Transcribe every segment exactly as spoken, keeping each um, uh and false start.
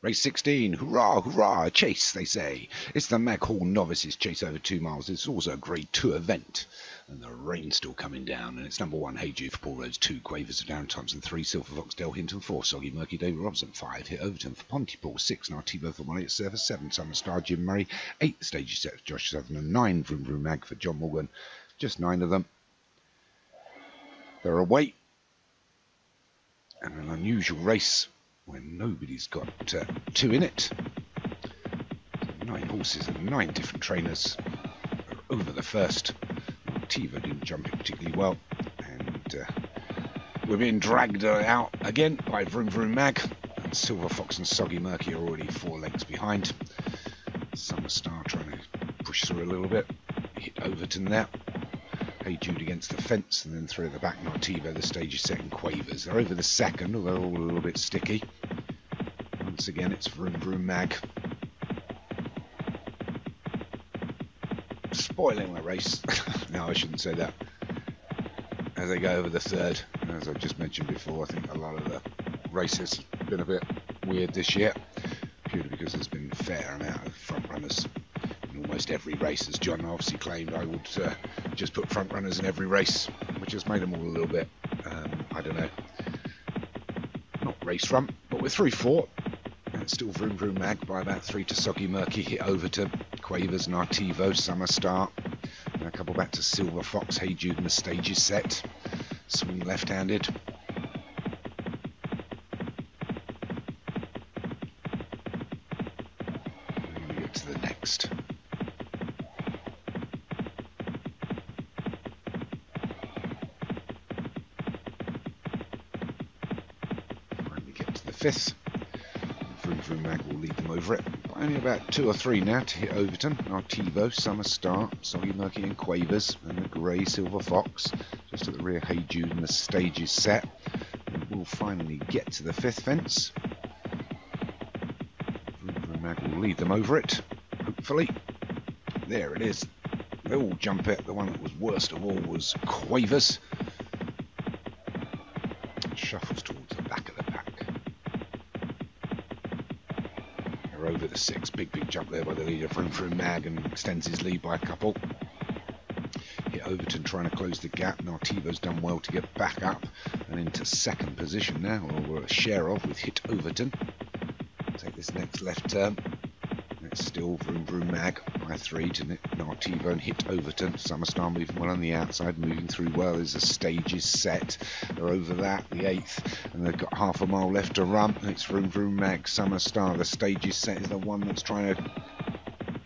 Race sixteen, hurrah, hurrah, chase, they say. It's the Maghull Novices Chase over two miles. It's also a grade two event. And the rain's still coming down. And it's number one, Hey Jude for Paul Rose, two, Quavers for Darren Thompson, three, Silver Fox, Del Hinton, four, Soggy Murky, David Robson, five, Hit Overton for Pontypool, six, Nartivo for Money Surfer, seven, Summer Star, Jim Murray, eight, Stages Set for Josh Southern, and nine, Vroom Vroom Mag for John Morgan. Just nine of them. They're away. And an unusual race, when nobody's got uh, two in it. Nine horses and nine different trainers are over the first. Nartivo didn't jump it particularly well, and uh, we're being dragged out again by Vroom Vroom Mag, and Silver Fox and Soggy Murky are already four lengths behind. Summer Star trying to push through a little bit. Hit Overton there. Hey Jude against the fence, and then through the back, Nartivo, the Stages Set, and Quavers. They're over the second, although they're all a little bit sticky. Once again, it's Vroom Vroom Mag. Spoiling the race. No, I shouldn't say that. As they go over the third, as I just mentioned before, I think a lot of the races have been a bit weird this year, purely because there's been a fair amount of front runners. Almost every race, as John obviously claimed, I would uh, just put front runners in every race, which has made them all a little bit, um, I don't know, not race rump, but we're three four. That's still Vroom Vroom Mag by about three to Soggy Murky, Hit Overton, Quavers, Nartivo, Summer Star, and a couple back to Silver Fox, Hey Jude, and the Stages Set. Swing left-handed. And we go to the next. Fifth. Vroom Vroom Mag will lead them over it. But only about two or three now to Hit Overton, Nartivo, Summer Star, Soggy Murky and Quavers, and the grey Silver Fox. Just at the rear, Hey Jude and the Stages Set. And we'll finally get to the fifth fence. Vroom Vroom Mag will lead them over it, hopefully. There it is. They all jump it. The one that was worst of all was Quavers. Shuffles towards the back of the pack. Over the six, big big jump there by the leader Vroom Vroom Mag, and extends his lead by a couple. Hit Overton trying to close the gap. Nartivo's done well to get back up and into second position now, or we're a share of with Hit Overton. Take this next left turn. It's still Vroom Vroom Mag by three to Nartivo and Hit Overton. Summer Star moving well on the outside, moving through well as the Stages Set. They're over that, the eighth, and they've got half a mile left to run. It's Vroom Vroom Mag, Summer Star. The Stages Set is the one that's trying to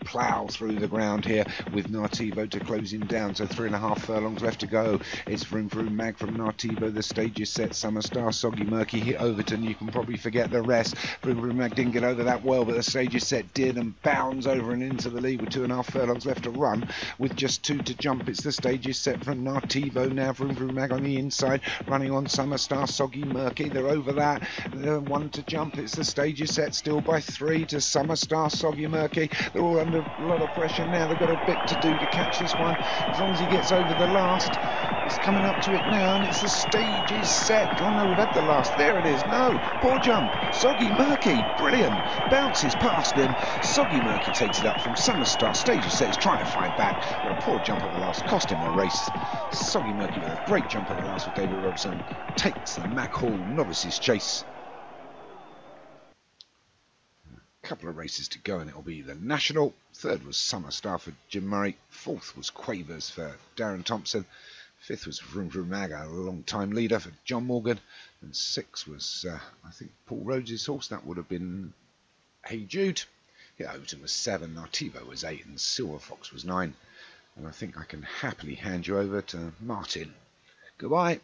plough through the ground here with Nartivo to close him down. So three and a half furlongs left to go. It's Vroom Vroom Mag from Nartivo, the Stages Set, Summer Star, Soggy Murky, Hit Overton. You can probably forget the rest. Vroom Vroom Mag didn't get over that well, but the Stages Set did, and bounds over and into the lead with two and a half furlongs left to run with just two to jump. It's the Stages Set from Nartivo now. Vroom Vroom Mag on the inside, running on Summer Star, Soggy Murky. They're over that. They're one to jump. It's the Stages Set still by three to Summer Star, Soggy Murky. They're all under a lot of pressure now. They've got a bit to do to catch this one. As long as he gets over the last, it's coming up to it now, and it's the Stages Set. Oh no, we've had the last. There it is. No, poor jump. Soggy Murky, brilliant, bounces past him. Soggy Murky takes it up from Summer Star. Stages Set is trying to fight back, but a poor jump at the last cost him a race. Soggy Murky with a great jump at the last with David Robson takes the Maghull Novices Chase. Couple of races to go and it'll be the national. Third was Summer Star for Jim Murray. Fourth was Quavers for Darren Thompson. Fifth was Vroom Vroom Mag, a long-time leader for John Morgan. And sixth was, uh, I think, Paul Rose's horse. That would have been Hey Jude. Yeah, Overton was seven, Nartivo was eight, and Silver Fox was nine. And I think I can happily hand you over to Martin. Goodbye.